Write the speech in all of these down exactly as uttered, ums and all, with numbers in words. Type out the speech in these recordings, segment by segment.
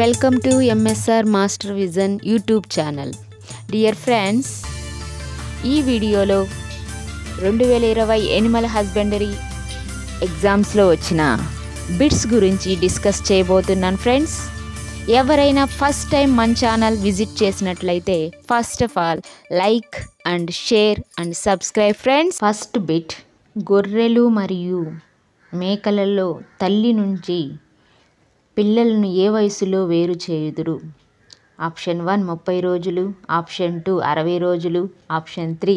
Welcome to M S R Master Vision YouTube channel. Dear friends, ee video lo రెండు వేల ఇరవై animal husbandry exams lo vachina bits gurinchi discuss cheyabothunnan friends. Evaraina first time man channel visit chesinatlaithe first of all like and share and subscribe friends. First bit గొర్రెలు మరియు మేకలలో తల్లి నుంచి పిల్లలను ఏ వయసులో వేరు చేయుదురు? ఆప్షన్ వన్ ముప్పై రోజులు, ఆప్షన్ టూ అరవై రోజులు, ఆప్షన్ త్రీ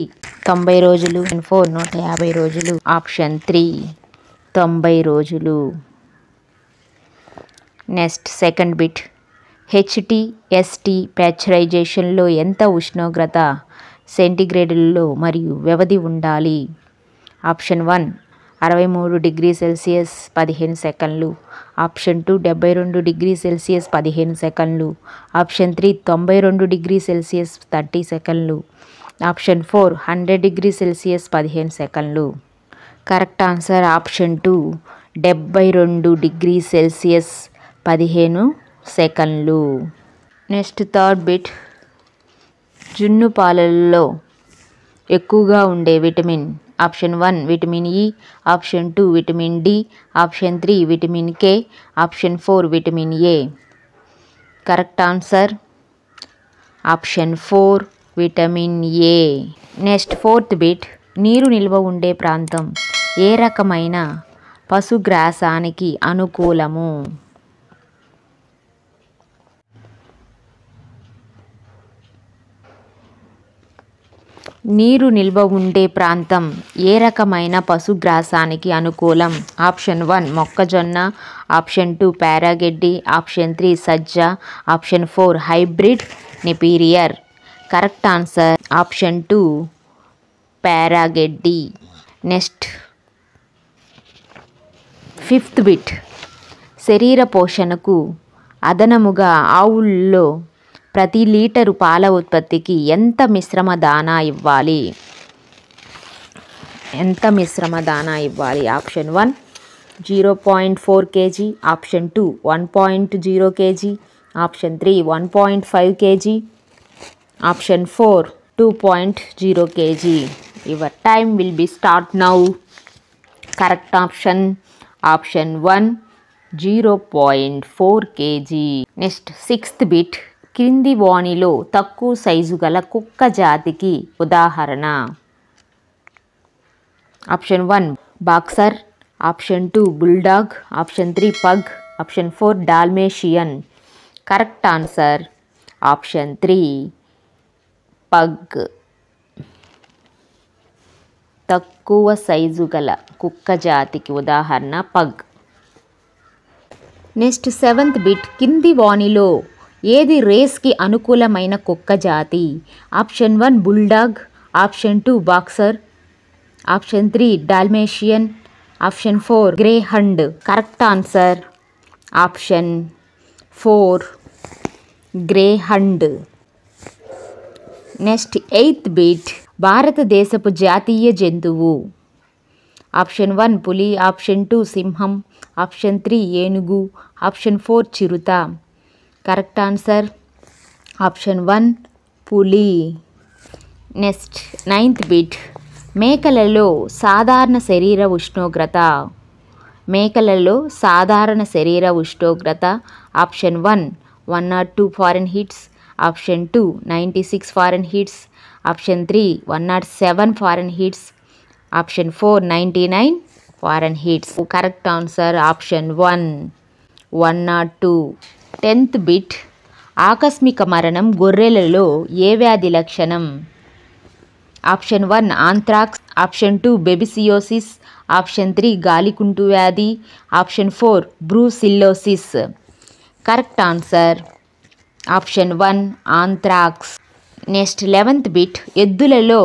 తొంభై రోజులు, ఆప్షన్ ఫోర్ నూట యాభై రోజులు, ఆప్షన్ త్రీ తొంభై రోజులు. Next second bit HT ST ప్యాచరైజేషన్లో ఎంత ఉష్ణోగ్రత సెంటిగ్రేడ్లలో మరియు వ్యవధి ఉండాలి? ఆప్షన్ వన్ అరవై మూడు డిగ్రీ సెల్సియస్ పదిహేను సెకండ్లు, ఆప్షన్ టూ డెబ్బై రెండు డిగ్రీ సెల్సియస్ పదిహేను సెకండ్లు, ఆప్షన్ త్రీ తొంభై రెండు డిగ్రీ సెల్సియస్ థర్టీ సెకండ్లు, option four hundred degree Celsius పదిహేను సెకండ్లు. కరెక్ట్ ఆన్సర్ ఆప్షన్ టూ డెబ్బై రెండు డిగ్రీ సెల్సియస్ పదిహేను సెకండ్లు. నెక్స్ట్ థర్డ్ బిట్ జున్ను పాలల్లో ఎక్కువగా ఉండే విటమిన్. Option one vitamin E, option two vitamin D, option three vitamin K, option four vitamin A. Correct answer option four vitamin A. Next fourth bit నీరు నిల్వ ఉండే ప్రాంతం ఏ రకమైన పశుగ్రాసానికి అనుకూలము? నీరు నిల్వ ఉండే ప్రాంతం ఏ రకమైన పశుగ్రాసానికి అనుకూలం? ఆప్షన్ వన్ మొక్కజొన్న, ఆప్షన్ టూ పారాగడ్డి, ఆప్షన్ త్రీ సజ్జ, option four hybrid Napier. Correct answer option two పారాగడ్డి. నెక్స్ట్ ఫిఫ్త్ బిట్ శరీర పోషణకు అదనముగా ఆవుల్లో ప్రతి లీటరు పాల ఉత్పత్తికి ఎంత మిశ్రమ దానా ఇవ్వాలి? ఎంత మిశ్రమ దానా ఇవ్వాలి? Option one zero point four KG, option two one point zero KG, option three one point five KG, option four two point zero KG. Your time will be start now. Correct option option one zero point four KG. Next sixth bit క్రింది వాణిలో తక్కువ size గల కుక్క జాతికి ఉదాహరణ. Option one boxer, option two bulldog, option three pug, option four Dalmatian. Correct answer option three pug. తక్కువ size గల కుక్క జాతికి ఉదాహరణ పగ్. నెక్స్ట్ సెవెంత్ బిట్ కింది వాణిలో ఏది రేస్కి అనుకూలమైన కుక్క జాతి? Option one bulldog, option two boxer, option three Dalmatian, option four greyhound. Correct answer option four greyhound. Next eighth bit భారతదేశపు జాతీయ జంతువు. ఆప్షన్ వన్ పులి, ఆప్షన్ టూ సింహం, ఆప్షన్ త్రీ ఏనుగు, ఆప్షన్ ఫోర్ చిరుత. కరెక్ట్ ఆన్సర్ ఆప్షన్ వన్ పులి. Next ninth bit మేకలలో సాధారణ శరీర ఉష్ణోగ్రత. మేకలలో సాధారణ శరీర ఉష్ణోగ్రత option one one nought two Fahrenheits, option two ninety six Fahrenheits, option three one nought seven Fahrenheits, option four ninety nine Fahrenheits. Correct answer option one one nought two. Tenth bit ఆకస్మిక మరణం గొర్రెలలో ఏ వ్యాధి లక్షణం? Option one anthrax, option two babesiosis, option three గాలికుంటు వ్యాధి, option four brucellosis. Correct answer option one anthrax. Next eleventh bit ఎద్దులలో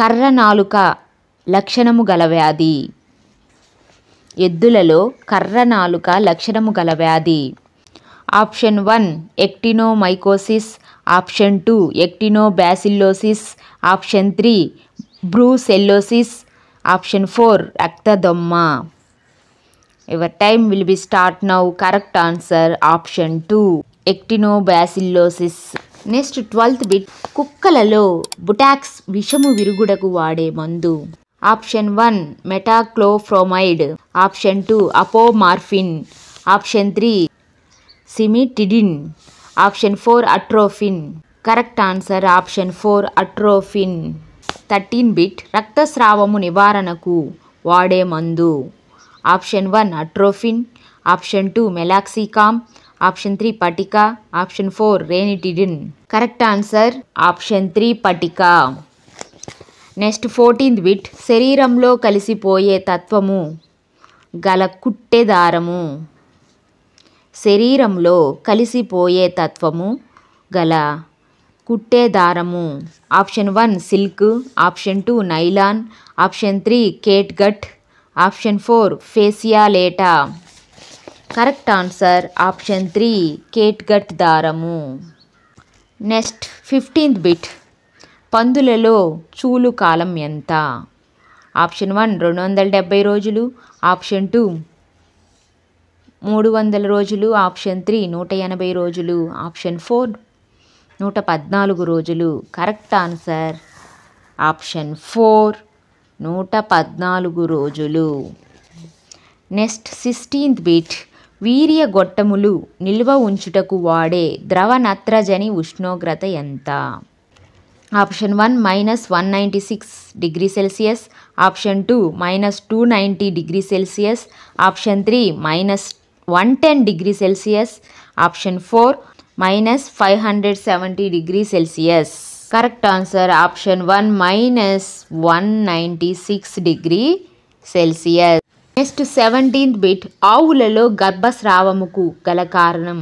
కర్ర నాలుక లక్షణము గల వ్యాధి. ఎద్దులలో కర్ర నాలుక లక్షణము గల వ్యాధి. Option one actinomycosis, option two actinobacillosis, option three brucellosis, option four రక్తదొమ్మ. Your time will be start now. Correct answer option two. Actinobacillosis. Next twelfth bit, కుక్కలలో బుటాక్స్ విషము విరుగుడకు వాడే మందు. Option one metoclopramide, option two apomorphine, option three cimetidine, option four atropine. Correct answer option four atropine. Thirteen bit, రక్తస్రావము నివారణకు వాడే మందు. Option one atropine, option two meloxicam, option three పటికా, option four రేనిటిడిన్. Correct answer option three పటికా. Next fourteenth bit, శరీరంలో కలిసిపోయే తత్వము గల కుట్టె దారము. శరీరంలో కలిసిపోయే తత్వము గల కుట్టే దారము. Option one silk, option two nylon, option three catgut, option four fascia lata. Correct answer option three catgut దారము. నెక్స్ట్ ఫిఫ్టీన్త్ బిట్, పందులలో చూలు కాలం ఎంత? ఆప్షన్ వన్ రెండు వందల డెబ్బై రోజులు, ఆప్షన్ టూ మూడు వందల రోజులు, ఆప్షన్ త్రీ నూట ఎనభై రోజులు, ఆప్షన్ ఫోర్ నూట పద్నాలుగు రోజులు. కరెక్ట్ ఆన్సర్ ఆప్షన్ ఫోర్ నూట పద్నాలుగు రోజులు. నెక్స్ట్ సిక్స్టీన్త్ బిట్, వీర్య గొట్టములు నిల్వ ఉంచుటకు వాడే ద్రవ నత్రజని ఉష్ణోగ్రత ఎంత? Option one minus one ninety six degree Celsius, option two minus two ninety degree Celsius, option three minus one ten degree Celsius, option four minus five hundred seventy degree Celsius. Correct answer option one minus one ninety six degree Celsius. Next seventeenth bit, ఆవులలో గర్భస్రావముకు గల కారణం.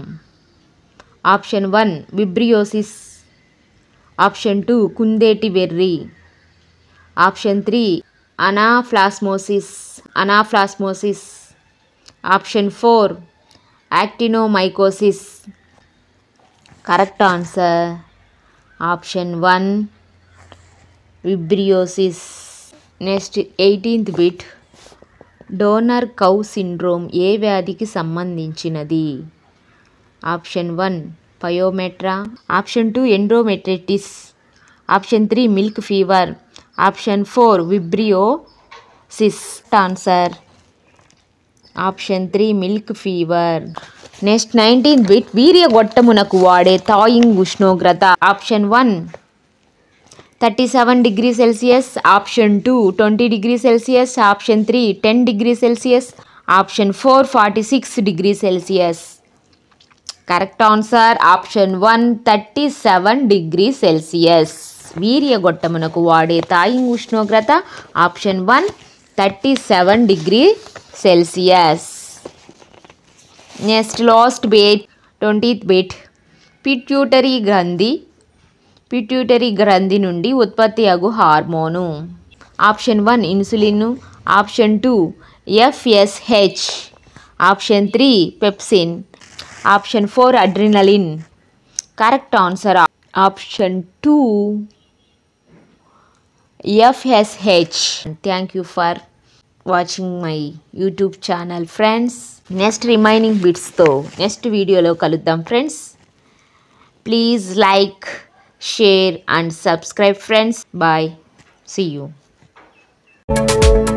Option one vibriosis, option two కుందేటి వెర్రి, option three anaplasmosis anaplasmosis, option four actinomycosis. Correct answer option one vibriosis. Next eighteenth bit, downer cow syndrome ఏ వ్యాధికి సంబంధించినది? Option one pyometra, option two endometritis, option three milk fever, option four vibriosis. Answer option three milk fever. Next nineteen bit, వీర్య గొట్టమునకు వాడే thawing ఉష్ణోగ్రత. Option one thirty seven degree Celsius, option two twenty degree Celsius, option three ten degree Celsius, option four forty six degree Celsius. Correct answer option one thirty seven degree Celsius. వీర్య గొట్టమునకు వాడే thawing ఉష్ణోగ్రత option one thirty seven degree Celsius. Next last bit twentieth bit, pituitary గ్రంథి pituitary గ్రంథి నుండి ఉత్పత్తి అగు hormone. Option one insulin, option two FSH, option three pepsin, option four adrenaline. Correct answer option two FSH. Thank you for watching my YouTube channel friends. Next remaining బిట్స్తో next వీడియోలో కలుద్దాం friends. Please like, share and subscribe friends. Bye. See you.